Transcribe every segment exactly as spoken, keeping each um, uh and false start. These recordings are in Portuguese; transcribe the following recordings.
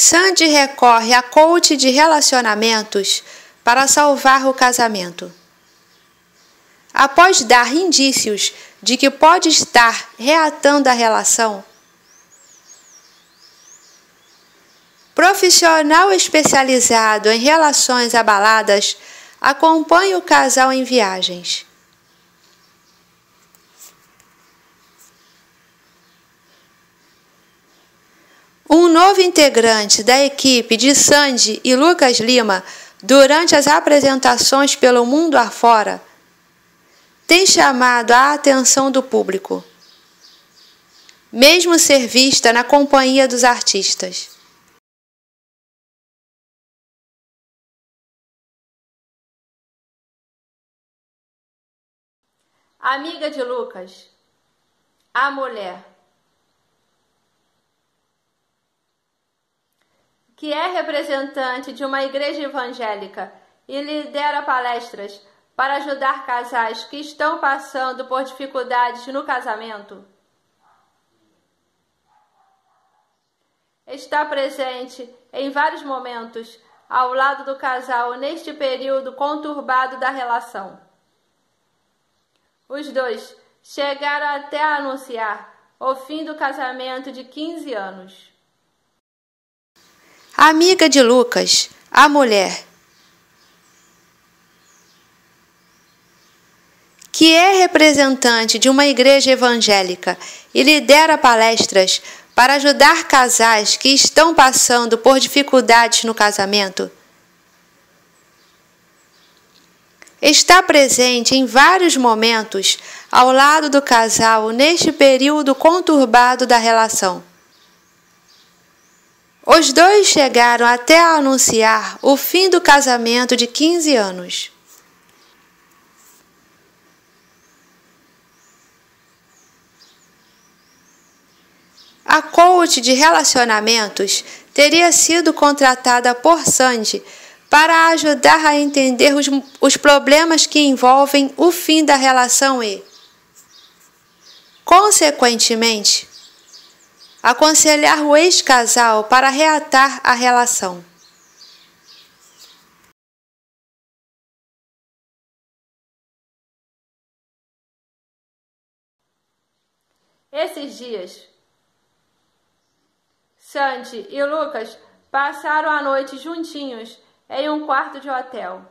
Sandy recorre a coach de relacionamentos para salvar o casamento. Após dar indícios de que pode estar reatando a relação, profissional especializado em relações abaladas acompanha o casal em viagens. Um novo integrante da equipe de Sandy e Lucas Lima, durante as apresentações pelo mundo afora, tem chamado a atenção do público, mesmo ser vista na companhia dos artistas. Amiga de Lucas, a mulher, que é representante de uma igreja evangélica e lidera palestras para ajudar casais que estão passando por dificuldades no casamento, está presente em vários momentos ao lado do casal neste período conturbado da relação. Os dois chegaram até a anunciar o fim do casamento de quinze anos. Amiga de Lucas, a mulher, que é representante de uma igreja evangélica e lidera palestras para ajudar casais que estão passando por dificuldades no casamento, está presente em vários momentos ao lado do casal neste período conturbado da relação. Os dois chegaram até a anunciar o fim do casamento de quinze anos. A coach de relacionamentos teria sido contratada por Sandy para ajudar a entender os, os problemas que envolvem o fim da relação e, consequentemente, aconselhar o ex-casal para reatar a relação. Esses dias, Sandy e Lucas passaram a noite juntinhos em um quarto de hotel,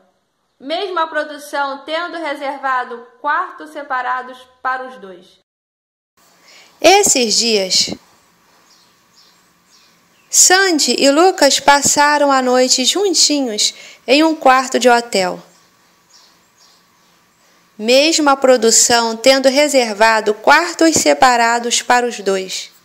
mesmo a produção tendo reservado quartos separados para os dois. Esses dias, Sandy e Lucas passaram a noite juntinhos em um quarto de hotel, mesmo a produção tendo reservado quartos separados para os dois.